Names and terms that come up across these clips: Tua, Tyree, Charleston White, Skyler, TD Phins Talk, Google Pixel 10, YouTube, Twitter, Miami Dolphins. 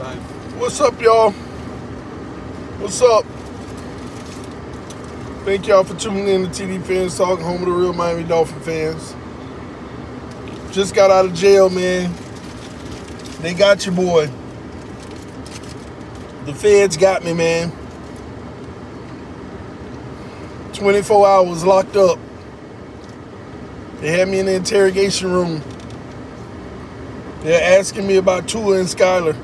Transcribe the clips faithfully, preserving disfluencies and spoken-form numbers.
What's up, y'all? What's up? Thank y'all for tuning in to T D Phins Talk, home of the real Miami Dolphin fans. Just got out of jail, man. They got you, boy. The feds got me, man. twenty-four hours locked up. They had me in the interrogation room. They're asking me about Tua and Skyler.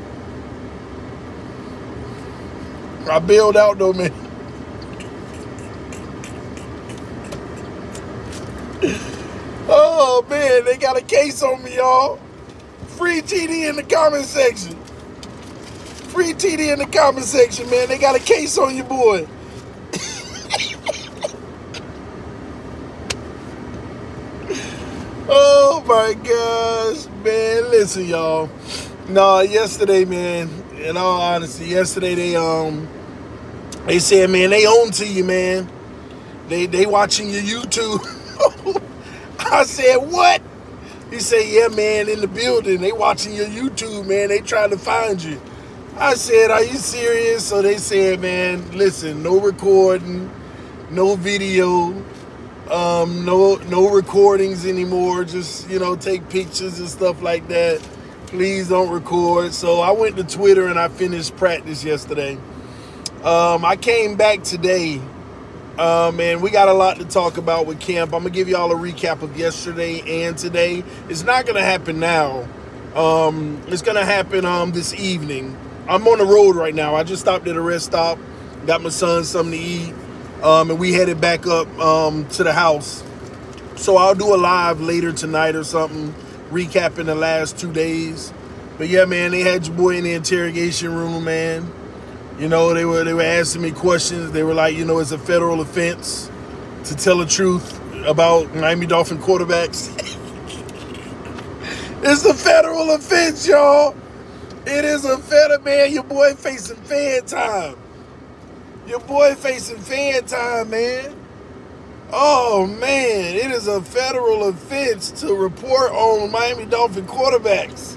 I bailed out, though, man. Oh, man, they got a case on me, y'all. Free T D in the comment section. Free T D in the comment section, man. They got a case on you, boy. Oh, my gosh, man. Listen, y'all. Nah, yesterday, man, in all honesty, yesterday they um they said, man, they own to you, man. They they watching your YouTube. I said, what? He said, yeah, man, in the building. They watching your YouTube, man. They trying to find you. I said, are you serious? So they said, man, listen, no recording, no video. Um, no, no recordings anymore. Just, you know, take pictures and stuff like that. Please don't record. So I went to Twitter and I finished practice yesterday. Um, I came back today. Um, and we got a lot to talk about with camp. I'm going to give y'all a recap of yesterday and today. It's not going to happen now. Um, it's going to happen um, this evening. I'm on the road right now. I just stopped at a rest stop. Got my son something to eat. Um, and we headed back up um, to the house. So I'll do a live later tonight or something, recapping the last two days. But yeah, man, they had your boy in the interrogation room, man. You know, they were they were asking me questions. They were like, you know, it's a federal offense to tell the truth about Miami Dolphin quarterbacks. It's a federal offense, y'all. It is a federal, man. Your boy facing fan time. Your boy facing fan time, man. Oh, man. It is a federal offense to report on Miami Dolphin quarterbacks.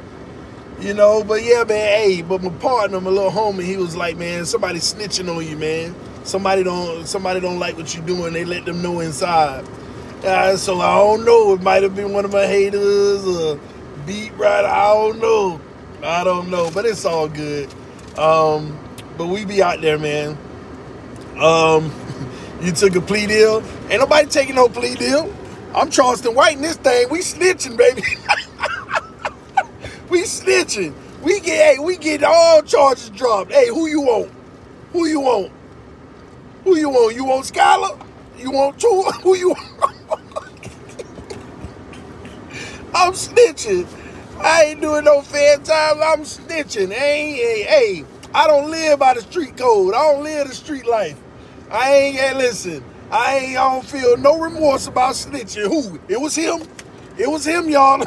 You know, but yeah, man, hey, but my partner, my little homie, he was like, man, somebody snitching on you, man. Somebody don't somebody don't like what you're doing. They let them know inside. Uh, so I don't know. It might have been one of my haters or beat writer. I don't know. I don't know, but it's all good. Um, but we be out there, man. Um, you took a plea deal. Ain't nobody taking no plea deal. I'm Charleston White in this thing. We snitching, baby. We snitching. We get, hey, we get all charges dropped. Hey, who you want? Who you want? Who you want? You want Skyler? You want Tua? Who you want? I'm snitching. I ain't doing no fair time. I'm snitching. Hey, hey, hey. I don't live by the street code. I don't live the street life. I ain't, hey, listen, I ain't, I don't feel no remorse about snitching. Who? It was him. It was him, y'all.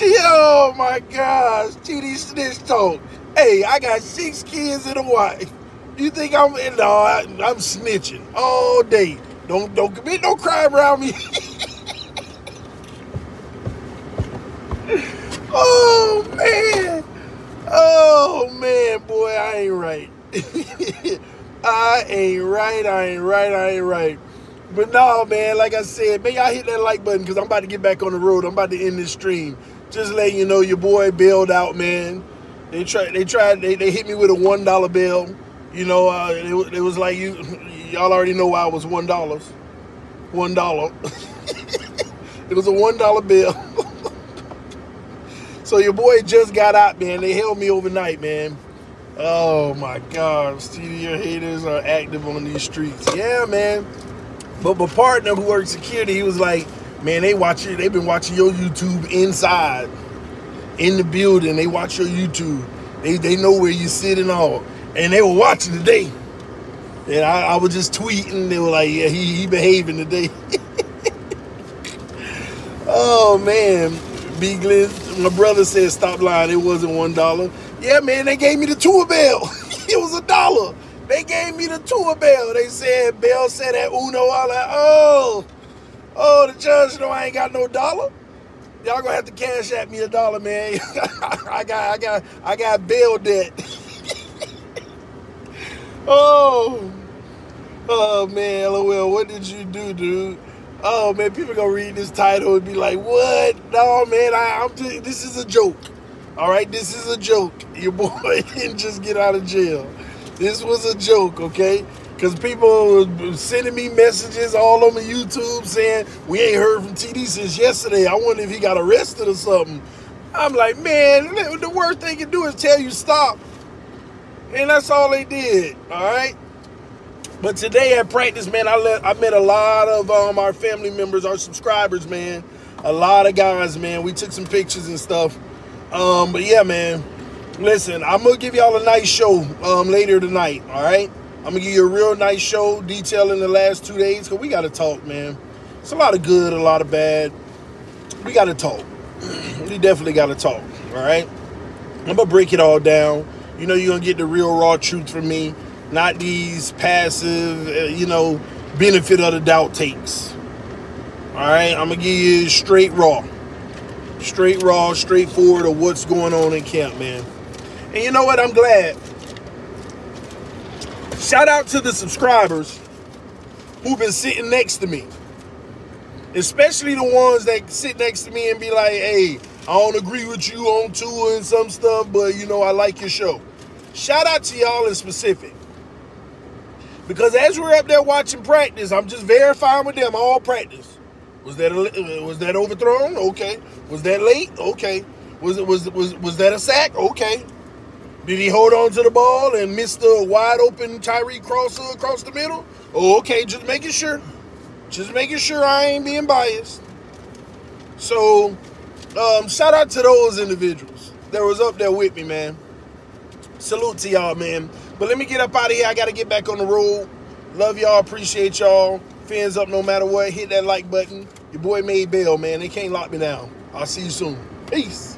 Oh, my gosh. T D Snitch Talk. Hey, I got six kids and a wife. You think I'm, no, I, I'm snitching all day. Don't, don't commit no crime around me. Oh, man. Oh, man, boy, I ain't right. I ain't right, I ain't right, I ain't right. But no, man, like I said, man, y'all hit that like button because I'm about to get back on the road. I'm about to end this stream. Just letting you know your boy bailed out, man. They tried, they tried, they, they hit me with a one dollar bill. You know, uh, it, it was like you, y'all already know why it was one dollar. one dollar. It was a one dollar bill. So your boy just got out, man. They held me overnight, man. Oh, my God. T D haters are active on these streets. Yeah, man. But my partner who works security, he was like, man, they watch it. They've been watching your YouTube inside, in the building. They watch your YouTube. They, they know where you sit and all. And they were watching today. And I, I was just tweeting. They were like, yeah, he, he behaving today. Oh, man. Big Liz. My brother said, stop lying. It wasn't one dollar. Yeah, man, they gave me the tour bell. It was a dollar. They gave me the tour bell. They said, Bell said that Uno. I was like, oh, oh, the judge know I ain't got no dollar. y'all gonna have to cash at me a dollar, man. I got, I got, I got bill debt. Oh, oh man, LOL. What did you do, dude? Oh man, people gonna read this title and be like, "What? No, man, I, I'm just, this is a joke. All right, this is a joke. Your boy didn't just get out of jail. This was a joke, okay?" Because people were sending me messages all over YouTube saying, we ain't heard from T D since yesterday. I wonder if he got arrested or something. I'm like, man, the worst they can do is tell you stop. And that's all they did, all right? But today at practice, man, I, let, I met a lot of um, our family members, our subscribers, man. A lot of guys, man. We took some pictures and stuff. Um, but, yeah, man, listen, I'm going to give y'all a nice show um, later tonight, all right? I'm going to give you a real nice show detailing the last two days because we got to talk, man. It's a lot of good, a lot of bad. We got to talk. We definitely got to talk, all right? I'm going to break it all down. You know you're going to get the real raw truth from me, not these passive, uh, you know, benefit of the doubt takes. All right? I'm going to give you straight raw. Straight raw, straightforward of what's going on in camp, man. And you know what? I'm glad. Shout out to the subscribers who've been sitting next to me. Especially the ones that sit next to me and be like, hey, I don't agree with you on Tua and some stuff, but, you know, I like your show. Shout out to y'all in specific. Because as we're up there watching practice, I'm just verifying with them all practice. Was that, was that overthrown? Okay. Was that late? Okay. Was, it, was, was, was that a sack? Okay. Did he hold on to the ball and miss the wide open Tyree crosser across the middle? Oh, okay, just making sure. Just making sure I ain't being biased. So, um, shout out to those individuals that was up there with me, man. Salute to y'all, man. But let me get up out of here. I got to get back on the road. Love y'all. Appreciate y'all. Fins up no matter what. Hit that like button. Your boy made bail, man. They can't lock me down. I'll see you soon. Peace.